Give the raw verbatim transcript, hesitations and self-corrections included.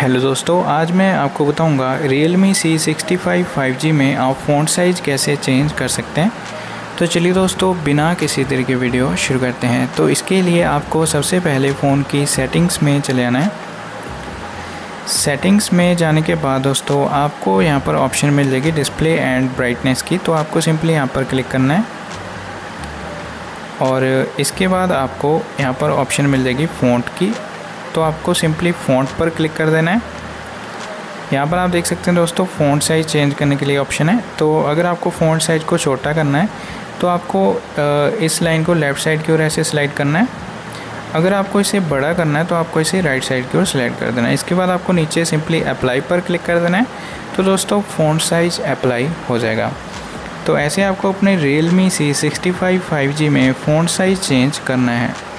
Hello दोस्तों, आज मैं आपको बताऊंगा Realme C sixty five five G में आप फ़ॉन्ट साइज़ कैसे चेंज कर सकते हैं। तो चलिए दोस्तों, बिना किसी देर के वीडियो शुरू करते हैं। तो इसके लिए आपको सबसे पहले फ़ोन की सेटिंग्स में चले आना है। सेटिंग्स में जाने के बाद दोस्तों आपको यहाँ पर ऑप्शन मिल जाएगी डिस्प्ले एंड ब्राइटनेस की। तो आपको सिंपली यहाँ पर क्लिक करना है और इसके बाद आपको यहाँ पर ऑप्शन मिल जाएगी फ़ॉन्ट की। तो आपको सिंपली फ़ॉन्ट पर क्लिक कर देना है। यहाँ पर आप देख सकते हैं दोस्तों, फ़ॉन्ट साइज़ चेंज करने के लिए ऑप्शन है। तो अगर आपको फ़ॉन्ट साइज़ को छोटा करना है तो आपको इस लाइन को लेफ़्ट साइड की ओर ऐसे स्लाइड करना है। अगर आपको इसे बड़ा करना है तो आपको इसे राइट साइड की ओर स्लाइड कर देना है। इसके बाद आपको नीचे सिंपली अप्लाई पर क्लिक कर देना है। तो दोस्तों फ़ॉन्ट साइज़ अप्लाई हो जाएगा। तो ऐसे आपको अपने Realme C sixty five five G में फ़ॉन्ट साइज़ चेंज करना है।